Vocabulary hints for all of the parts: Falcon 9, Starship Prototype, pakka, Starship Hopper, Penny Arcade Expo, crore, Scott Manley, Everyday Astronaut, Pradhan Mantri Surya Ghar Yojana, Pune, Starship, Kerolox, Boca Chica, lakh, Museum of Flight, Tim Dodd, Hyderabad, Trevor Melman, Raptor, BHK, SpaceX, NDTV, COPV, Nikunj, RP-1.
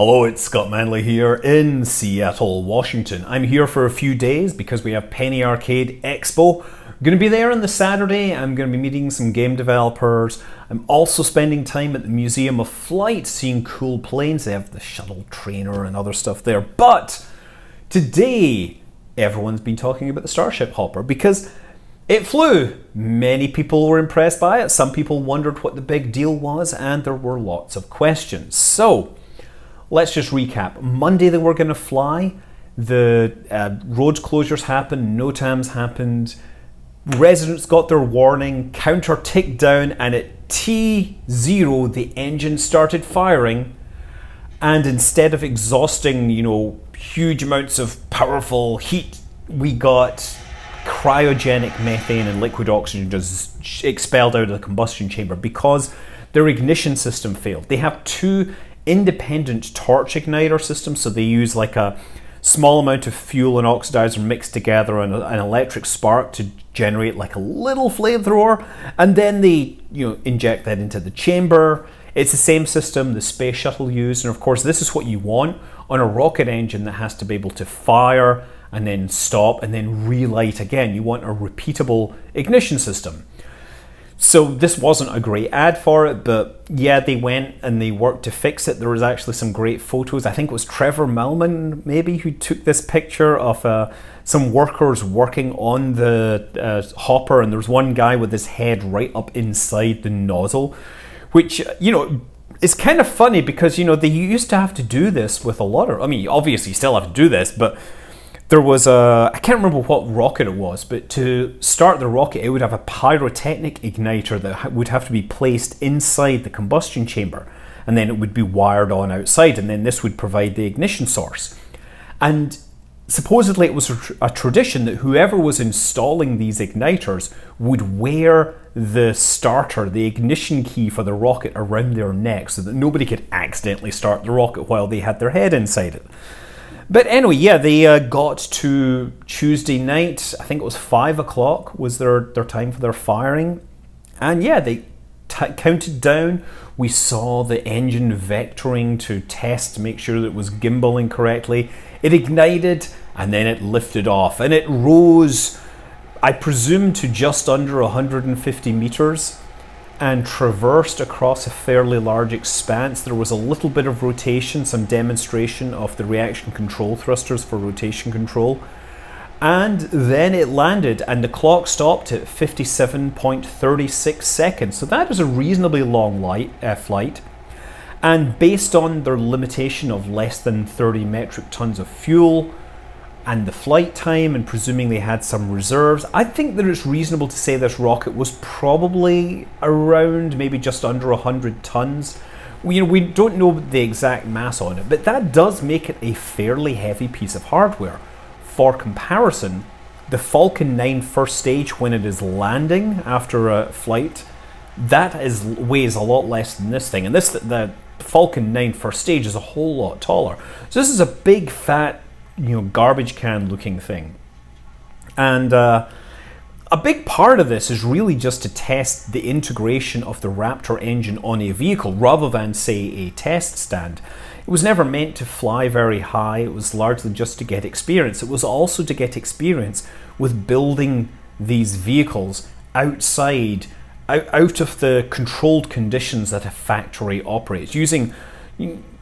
Hello, it's Scott Manley here in Seattle, Washington. I'm here for a few days because we have Penny Arcade Expo. I'm going to be there on the Saturday. I'm going to be meeting some game developers. I'm also spending time at the Museum of Flight, seeing cool planes. They have the shuttle trainer and other stuff there. But today, everyone's been talking about the Starship Hopper because it flew. Many people were impressed by it. Some people wondered what the big deal was, and there were lots of questions. So let's just recap. Monday they were going to fly. The road closures happened, no TAMs happened. Residents got their warning, counter ticked down, and at T0 the engine started firing. And instead of exhausting, you know, huge amounts of powerful heat, we got cryogenic methane and liquid oxygen just expelled out of the combustion chamber because their ignition system failed. They have two independent torch igniter system, so they use like a small amount of fuel and oxidizer mixed together and an electric spark to generate like a little flamethrower, and then they, you know, inject that into the chamber. It's the same system the space shuttle used, and of course this is what you want on a rocket engine that has to be able to fire and then stop and then relight again. You want a repeatable ignition system. So this wasn't a great ad for it, but yeah, they went and they worked to fix it. There was actually some great photos. I think it was Trevor Melman, maybe, who took this picture of some workers working on the hopper, and there was one guy with his head right up inside the nozzle, which, you know, is kind of funny because, you know, they used to have to do this with a lot of, I mean, obviously you still have to do this, but there was a, I can't remember what rocket it was, but to start the rocket, it would have a pyrotechnic igniter that would have to be placed inside the combustion chamber, and then it would be wired on outside, and then this would provide the ignition source. And supposedly it was a tradition that whoever was installing these igniters would wear the starter, the ignition key for the rocket, around their neck so that nobody could accidentally start the rocket while they had their head inside it. But anyway, yeah, they got to Tuesday night, I think it was 5 o'clock was their time for their firing. And yeah, they counted down. We saw the engine vectoring to test to make sure that it was gimballing correctly. It ignited and then it lifted off. And it rose, I presume, to just under 150 meters and traversed across a fairly large expanse. There was a little bit of rotation, some demonstration of the reaction control thrusters for rotation control. And then it landed, and the clock stopped at 57.36 seconds. So that was a reasonably long flight. And based on their limitation of less than 30 metric tons of fuel, and the flight time, and presuming they had some reserves, I think that it's reasonable to say this rocket was probably around maybe just under 100 tons. We don't know the exact mass on it, but that does make it a fairly heavy piece of hardware. For comparison, the Falcon 9 first stage, when it is landing after a flight, that weighs a lot less than this thing. And this, the Falcon 9 first stage, is a whole lot taller. So this is a big, fat, you know, garbage can looking thing. And a big part of this is really just to test the integration of the Raptor engine on a vehicle rather than, say, a test stand. It was never meant to fly very high. It was largely just to get experience. It was also to get experience with building these vehicles outside, out of the controlled conditions that a factory operates, using,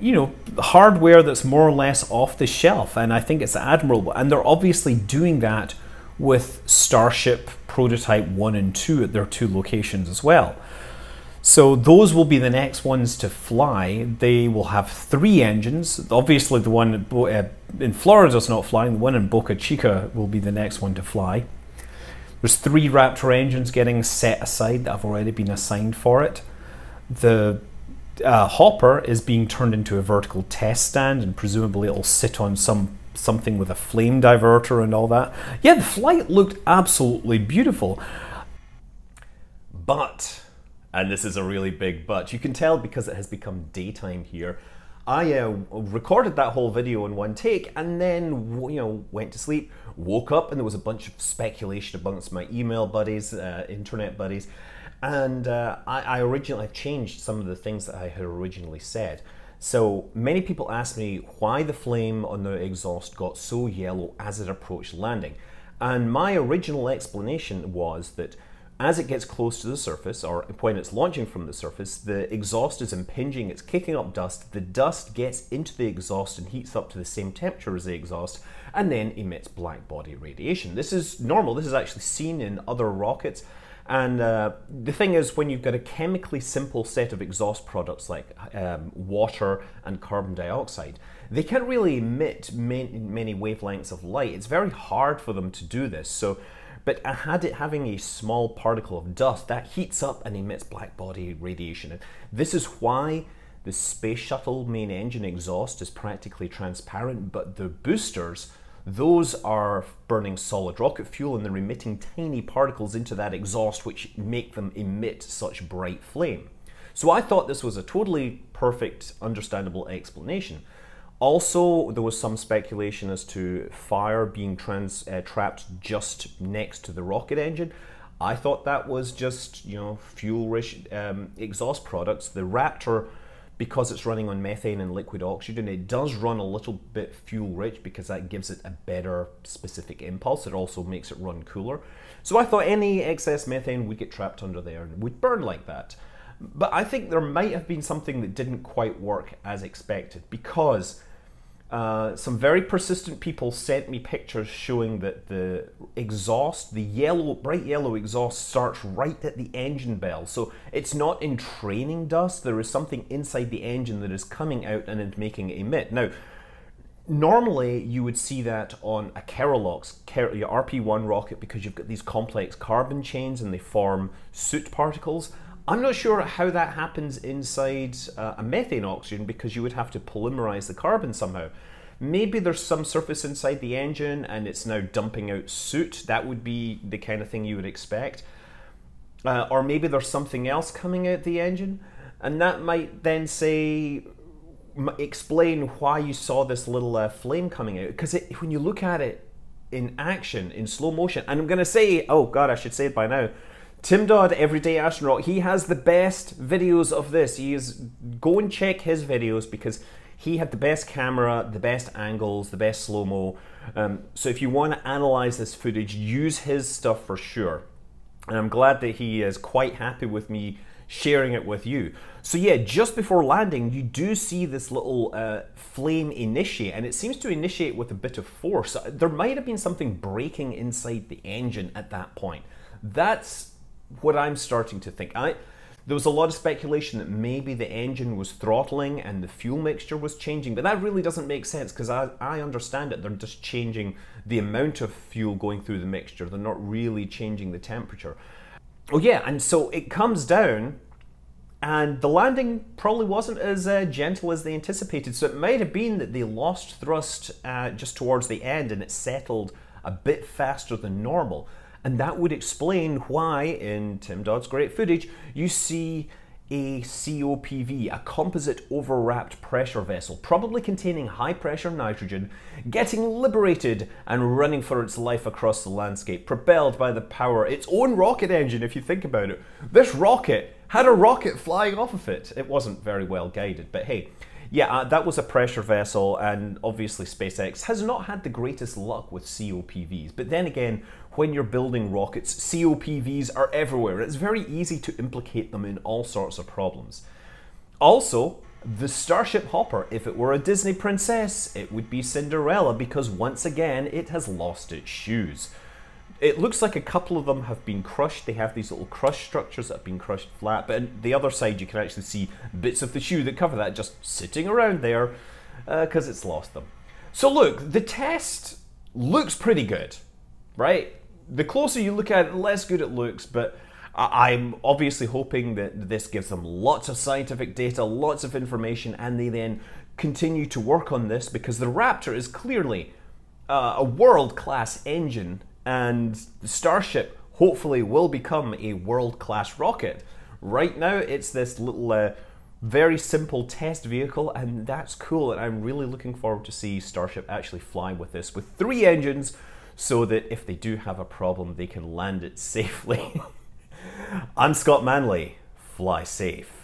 you know, hardware that's more or less off the shelf, and I think it's admirable. And they're obviously doing that with Starship Prototype 1 and 2 at their two locations as well. So those will be the next ones to fly. They will have three engines. Obviously the one in Florida is not flying. The one in Boca Chica will be the next one to fly. There's three Raptor engines getting set aside that have already been assigned for it. The hopper is being turned into a vertical test stand, and presumably it'll sit on something with a flame diverter and all that. Yeah, the flight looked absolutely beautiful. But, and this is a really big but, you can tell because it has become daytime here, I recorded that whole video in one take and then, you know, went to sleep, woke up, and there was a bunch of speculation amongst my email buddies, internet buddies. And I changed some of the things that I had originally said. So many people ask me why the flame on the exhaust got so yellow as it approached landing. And my original explanation was that as it gets close to the surface, or when it's launching from the surface, the exhaust is impinging, it's kicking up dust, the dust gets into the exhaust and heats up to the same temperature as the exhaust, and then emits black body radiation. This is normal, this is actually seen in other rockets. And the thing is, when you've got a chemically simple set of exhaust products like water and carbon dioxide, they can't really emit many wavelengths of light. It's very hard for them to do this. So, but had it having a small particle of dust, that heats up and emits black body radiation. And this is why the space shuttle main engine exhaust is practically transparent, but the boosters, those are burning solid rocket fuel and they're emitting tiny particles into that exhaust which make them emit such bright flame. So I thought this was a totally perfect, understandable explanation. Also, there was some speculation as to fire being trapped just next to the rocket engine. I thought that was just, you know, fuel-rich exhaust products. The Raptor, because it's running on methane and liquid oxygen, it does run a little bit fuel-rich because that gives it a better specific impulse. It also makes it run cooler. So I thought any excess methane would get trapped under there and would burn like that. But I think there might have been something that didn't quite work as expected, because some very persistent people sent me pictures showing that the exhaust, the yellow, bright yellow exhaust, starts right at the engine bell. So it's not entraining dust, there is something inside the engine that is coming out and is making it emit. Now, normally you would see that on a Kerolox, your RP-1 rocket, because you've got these complex carbon chains and they form soot particles. I'm not sure how that happens inside a methane oxygen, because you would have to polymerize the carbon somehow. Maybe there's some surface inside the engine and it's now dumping out soot. That would be the kind of thing you would expect. Or maybe there's something else coming out the engine, and that might then explain why you saw this little flame coming out. Because when you look at it in action, in slow motion, and I'm going to say, oh God, I should say it by now, Tim Dodd, Everyday Astronaut, he has the best videos of this. Go and check his videos, because he had the best camera, the best angles, the best slow-mo. So if you want to analyze this footage, use his stuff for sure. And I'm glad that he is quite happy with me sharing it with you. So yeah, just before landing, you do see this little flame initiate, and it seems to initiate with a bit of force. There might have been something breaking inside the engine at that point. That's what I'm starting to think. There was a lot of speculation that maybe the engine was throttling and the fuel mixture was changing, but that really doesn't make sense, because I understand it. They're just changing the amount of fuel going through the mixture. They're not really changing the temperature. Oh yeah, and so it comes down, and the landing probably wasn't as gentle as they anticipated, so it might have been that they lost thrust just towards the end and it settled a bit faster than normal. And that would explain why, in Tim Dodd's great footage, you see a COPV, a composite overwrapped pressure vessel, probably containing high pressure nitrogen, getting liberated and running for its life across the landscape, propelled by the power of its own rocket engine, if you think about it. This rocket had a rocket flying off of it. It wasn't very well guided, but hey. Yeah, that was a pressure vessel, and obviously SpaceX has not had the greatest luck with COPVs. But then again, when you're building rockets, COPVs are everywhere. It's very easy to implicate them in all sorts of problems. Also, the Starship Hopper, if it were a Disney princess, it would be Cinderella, because once again, it has lost its shoes. It looks like a couple of them have been crushed. They have these little crush structures that have been crushed flat, but on the other side you can actually see bits of the shoe that cover that just sitting around there because it's lost them. So look, the test looks pretty good, right? The closer you look at it, the less good it looks, but I'm obviously hoping that this gives them lots of scientific data, lots of information, and they then continue to work on this, because the Raptor is clearly a world-class engine. And the Starship hopefully will become a world-class rocket. Right now, it's this little, very simple test vehicle, and that's cool. And I'm really looking forward to see Starship actually fly with this, with 3 engines, so that if they do have a problem, they can land it safely. I'm Scott Manley. Fly safe.